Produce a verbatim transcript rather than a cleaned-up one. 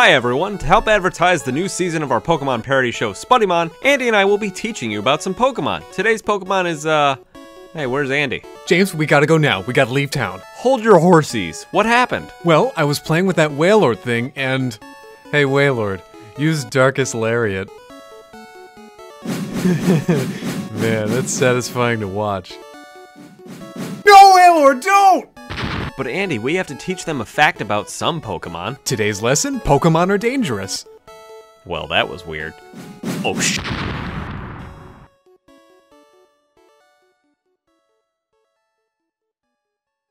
Hi everyone, to help advertise the new season of our Pokemon parody show, Spuddymon, Andy and I will be teaching you about some Pokemon. Today's Pokemon is, uh, hey, where's Andy? James, we gotta go now. We gotta leave town. Hold your horses. What happened? Well, I was playing with that Wailord thing and... Hey, Wailord, use Darkest Lariat. Man, that's satisfying to watch. No, Wailord, don't! But Andy, we have to teach them a fact about some Pokemon. Today's lesson, Pokemon are dangerous. Well, that was weird. Oh, shit.